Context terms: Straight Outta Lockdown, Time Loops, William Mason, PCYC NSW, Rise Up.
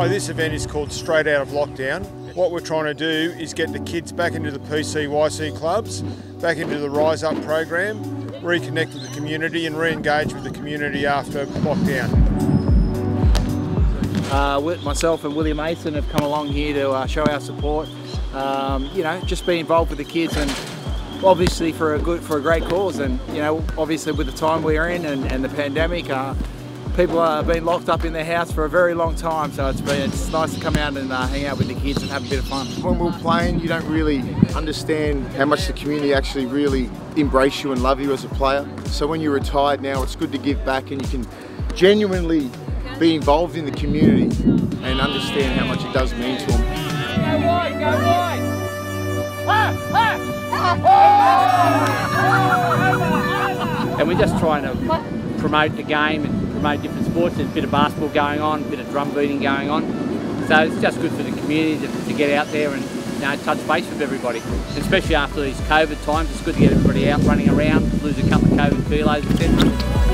Hi, this event is called Straight Out of Lockdown. What we're trying to do is get the kids back into the PCYC clubs, back into the Rise Up program, reconnect with the community and re-engage with the community after lockdown. Myself and William Mason have come along here to show our support, you know, just be involved with the kids and obviously for a great cause. And, you know, obviously with the time we're in and the pandemic, people have been locked up in their house for a very long time, so it's nice to come out and hang out with the kids and have a bit of fun. When we're playing, you don't really understand how much the community actually really embrace you and love you as a player. So when you're retired now, it's good to give back and you can genuinely be involved in the community and understand how much it does mean to them. Go right, go right! Ah, ah. Oh. And we're just trying to promote the game and promote different sports. There's a bit of basketball going on, a bit of drum beating going on. So it's just good for the community to get out there and, you know, touch base with everybody. Especially after these COVID times, it's good to get everybody out running around, lose a couple of COVID kilos, etc.